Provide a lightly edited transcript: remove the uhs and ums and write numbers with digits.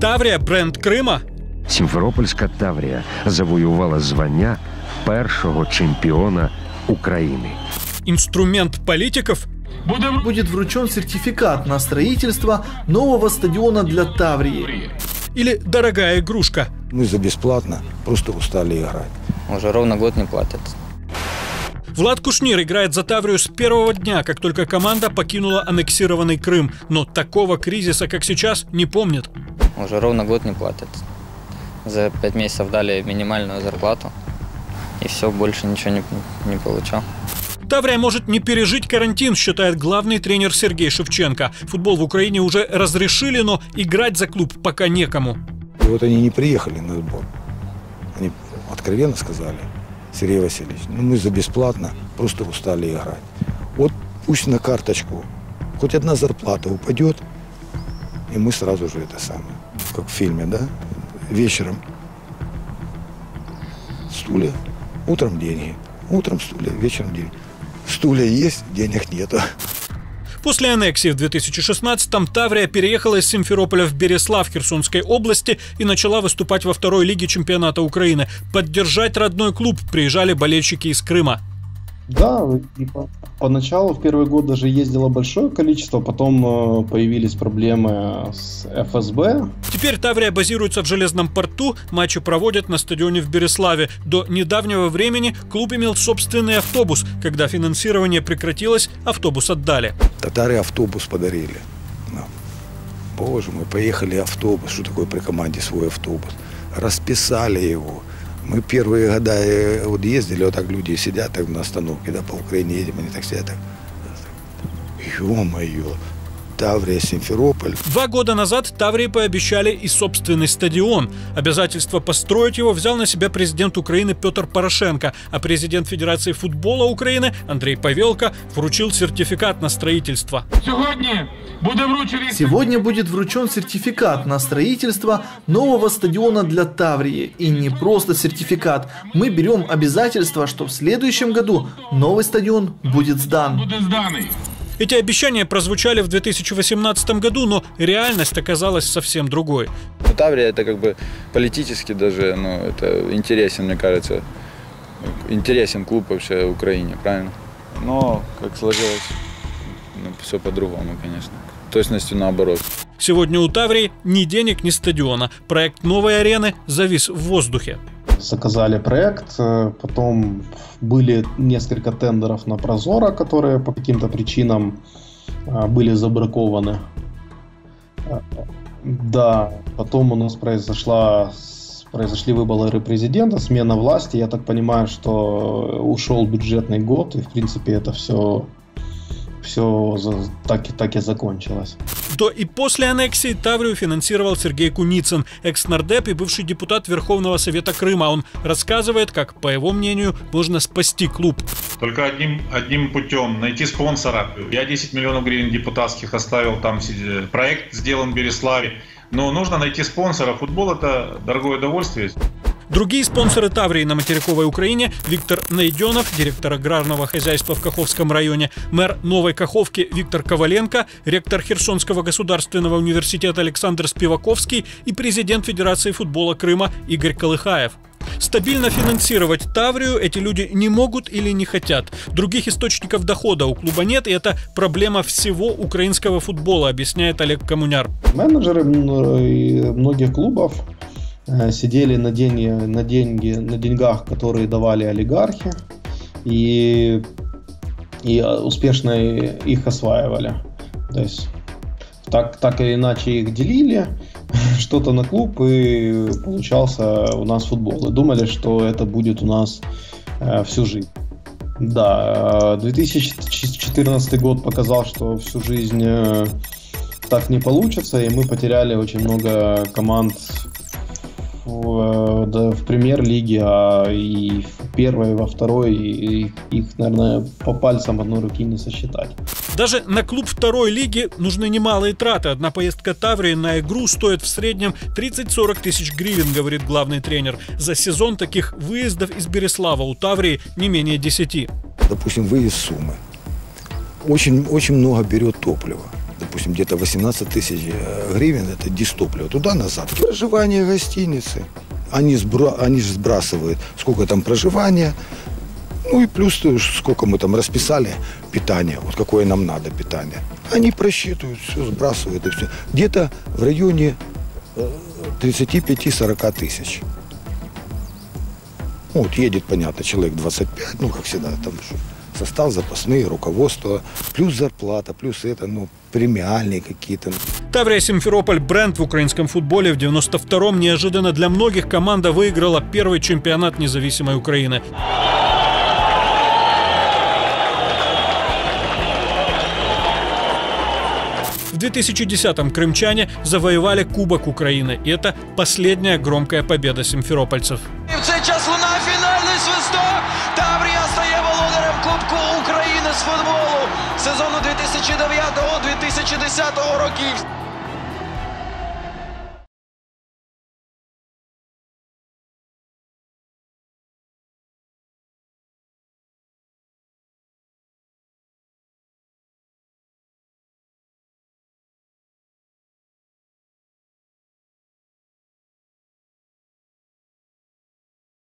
Таврия – бренд Крима? Симферопольська Таврія завоювала звання першого чемпіона України. Инструмент политиков? Будет вручен сертификат на строительство нового стадиона для Таврии. Или дорогая игрушка? Мы за бесплатно просто устали играть. Уже ровно год не платят. Влад Кушнир играет за Таврию с первого дня, как только команда покинула аннексированный Крым. Но такого кризиса, как сейчас, не помнит. Уже ровно год не платят. За 5 месяцев дали минимальную зарплату. И все, больше ничего не получал. Таврия может не пережить карантин, считает главный тренер Сергей Шевченко. Футбол в Украине уже разрешили, но играть за клуб пока некому. И вот они не приехали на сбор. Они откровенно сказали: Сергей Васильевич, ну мы за бесплатно просто устали играть. Вот пусть на карточку, хоть одна зарплата упадет, и мы сразу же это самое. Как в фильме, да? Вечером стулья, утром деньги. Утром стулья, вечером деньги. Стулья есть, денег нету. После аннексии в 2016-м Таврия переехала из Симферополя в Береслав Херсонской области и начала выступать во второй лиге чемпионата Украины. Поддержать родной клуб приезжали болельщики из Крыма. Да, поначалу в первый год даже ездило большое количество, потом появились проблемы с ФСБ. Теперь Таврия базируется в Железном порту, матчи проводят на стадионе в Береславе. До недавнего времени клуб имел собственный автобус. Когда финансирование прекратилось, автобус отдали. Татары автобус подарили. Боже мой, поехали автобус, что такое при команде свой автобус. Расписали его. Мы первые года вот ездили, вот так люди сидят так на остановке, да, по Украине едем, они так сидят. Так. Ё-моё, Таврия, Симферополь. 2 года назад Таврии пообещали и собственный стадион. Обязательство построить его взял на себя президент Украины Петр Порошенко, а президент Федерации футбола Украины Андрей Павелко вручил сертификат на строительство. Сегодня будет вручен сертификат на строительство нового стадиона для Таврии. И не просто сертификат. Мы берем обязательство, что в следующем году новый стадион будет сдан. Эти обещания прозвучали в 2018 году, но реальность оказалась совсем другой. Таврия — это как бы политически даже, это интересен, мне кажется, интересен клуб вообще в Украине, правильно? Но как сложилось... все по-другому, конечно. Точностью наоборот. Сегодня у Таврии ни денег, ни стадиона. Проект новой арены завис в воздухе. Заказали проект, потом были несколько тендеров на Прозоро, которые по каким-то причинам были забракованы. Да, потом у нас произошли выборы президента, смена власти. Я так понимаю, что ушел бюджетный год, и в принципе это все так и закончилось. До и после аннексии Таврию финансировал Сергей Куницын, экс-нардеп и бывший депутат Верховного Совета Крыма. Он рассказывает, как, по его мнению, можно спасти клуб. Только одним путем — найти спонсора. Я 10 миллионов гривен депутатских оставил, там проект сделан в Береславе. Но нужно найти спонсора. Футбол – это дорогое удовольствие. Другие спонсоры Таврии на материковой Украине – Виктор Найденов, директор аграрного хозяйства в Каховском районе, мэр Новой Каховки Виктор Коваленко, ректор Херсонского государственного университета Александр Спиваковский и президент Федерации футбола Крыма Игорь Колыхаев. Стабильно финансировать Таврию эти люди не могут или не хотят. Других источников дохода у клуба нет, и это проблема всего украинского футбола, объясняет Олег Комуняр. Менеджеры многих клубов сидели на деньгах, которые давали олигархи, и успешно их осваивали. То есть так или иначе их делили, что-то на клуб, и получался у нас футбол. И думали, что это будет у нас всю жизнь. Да, 2014 год показал, что всю жизнь так не получится, и мы потеряли очень много команд в премьер-лиге, а и в первой, и во второй, и их, наверное, по пальцам одной руки не сосчитать. Даже на клуб второй лиги нужны немалые траты. Одна поездка Таврии на игру стоит в среднем 30-40 тысяч гривен, говорит главный тренер. За сезон таких выездов из Береслава у Таврии не менее 10. Допустим, выезд Сумы. Очень много берет топлива. допустим, где-то 18 тысяч гривен, это дистопливо, туда-назад. Проживание гостиницы, они же сбрасывают, сколько там проживания, ну и плюс сколько мы там расписали питание, вот какое нам надо питание. Они просчитывают, все сбрасывают и все. Где-то в районе 35-40 тысяч. Вот едет, понятно, человек 25, ну, как всегда, там состав, запасные, руководство, плюс зарплата, плюс это, ну, премиальные какие-то. Таврия Симферополь – бренд в украинском футболе. В 92-м неожиданно для многих команда выиграла первый чемпионат независимой Украины. В 2010-м крымчане завоевали Кубок Украины. И это последняя громкая победа симферопольцев. И в цей час лунає фінальний свисток. Таврія стає володарем Кубку України з футболу сезону 2009-2010 років.